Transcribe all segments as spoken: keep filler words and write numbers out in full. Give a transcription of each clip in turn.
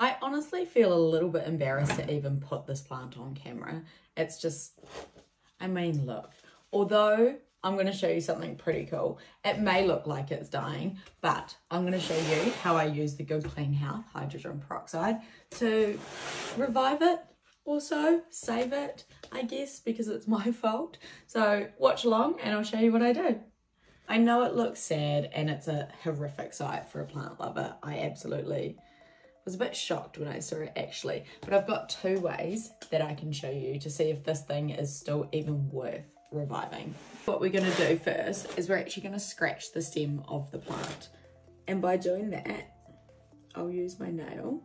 I honestly feel a little bit embarrassed to even put this plant on camera. It's just, I mean, look, although I'm going to show you something pretty cool. It may look like it's dying, but I'm going to show you how I use the Good Clean Health hydrogen peroxide to revive it, also save it, I guess, because it's my fault. So watch along and I'll show you what I do. I know it looks sad and it's a horrific sight for a plant lover. I absolutely was a bit shocked when I saw it actually, but I've got two ways that I can show you to see if this thing is still even worth reviving. What we're going to do first is we're actually going to scratch the stem of the plant. And by doing that, I'll use my nail.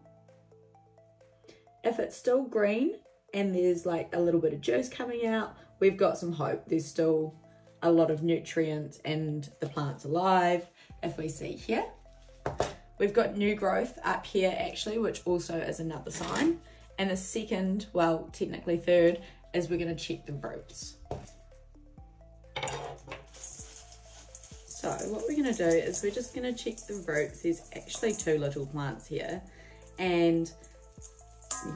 If it's still green and there's like a little bit of juice coming out, we've got some hope. There's still a lot of nutrients and the plant's alive. If we see here, we've got new growth up here actually, which also is another sign. And the second, well, technically third, is we're going to check the roots. So what we're going to do is we're just going to check the roots. There's actually two little plants here and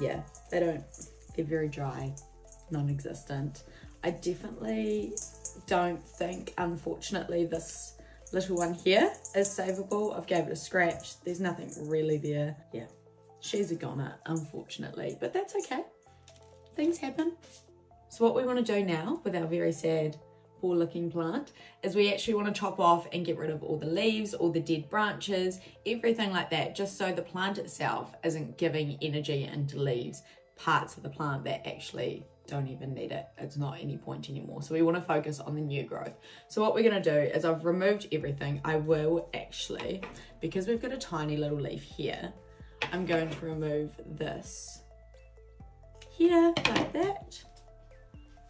yeah, they don't, they're very dry, non-existent. I definitely don't think, unfortunately, this little one here is savable. I've gave it a scratch. There's nothing really there. Yeah, she's a goner, unfortunately, but that's okay. Things happen. So what we want to do now with our very sad, poor looking plant is we actually want to chop off and get rid of all the leaves, all the dead branches, everything like that, just so the plant itself isn't giving energy into leaves, parts of the plant that actually don't even need it. It's not any point anymore. So we want to focus on the new growth. So what we're going to do is I've removed everything. I will actually, because we've got a tiny little leaf here, I'm going to remove this here like that.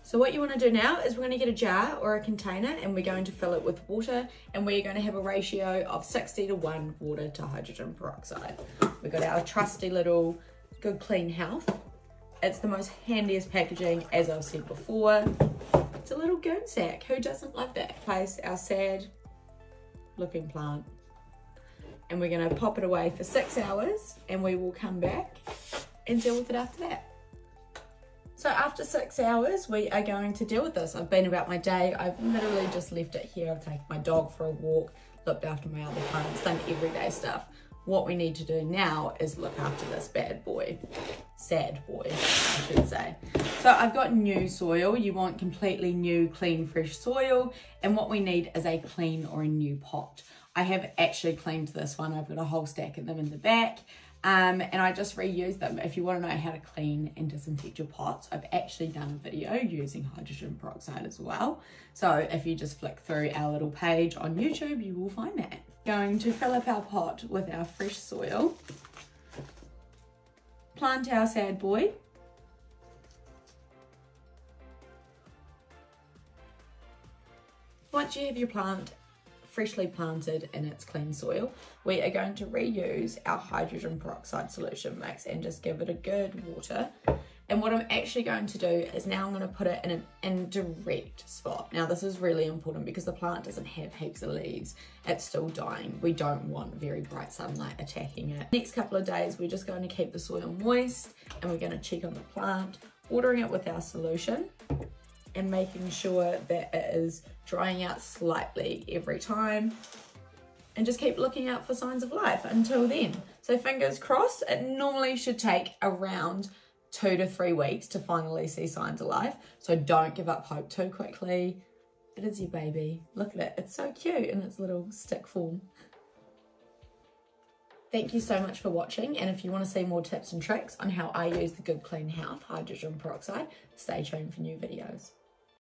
So what you want to do now is we're going to get a jar or a container and we're going to fill it with water, and we're going to have a ratio of sixty to one water to hydrogen peroxide. We've got our trusty little Good Clean Health. It's the most handiest packaging, as I've said before. It's a little goon sack. Who doesn't love that? Place our sad looking plant. And we're going to pop it away for six hours and we will come back and deal with it after that. So after six hours, we are going to deal with this. I've been about my day. I've literally just left it here. I've taken my dog for a walk, looked after my other plants, done everyday stuff. What we need to do now is look after this bad boy. Sad boy, I should say. So I've got new soil. You want completely new, clean, fresh soil. And what we need is a clean or a new pot. I have actually cleaned this one. I've got a whole stack of them in the back. Um, and I just reuse them. If you want to know how to clean and disinfect your pots, I've actually done a video using hydrogen peroxide as well. So if you just flick through our little page on YouTube, you will find that. Going to fill up our pot with our fresh soil. Plant our sad boy. Once you have your plant freshly planted in its clean soil, we are going to reuse our hydrogen peroxide solution mix and just give it a good water. And what I'm actually going to do is now I'm going to put it in an indirect spot. Now this is really important because the plant doesn't have heaps of leaves. It's still dying. We don't want very bright sunlight attacking it. Next couple of days we're just going to keep the soil moist and we're going to check on the plant, watering it with our solution and making sure that it is drying out slightly every time, and just keep looking out for signs of life until then. So fingers crossed, it normally should take around two to three weeks to finally see signs of life. So don't give up hope too quickly. It is your baby. Look at it, it's so cute in its little stick form. Thank you so much for watching, and if you want to see more tips and tricks on how I use the Good Clean Health hydrogen peroxide, stay tuned for new videos.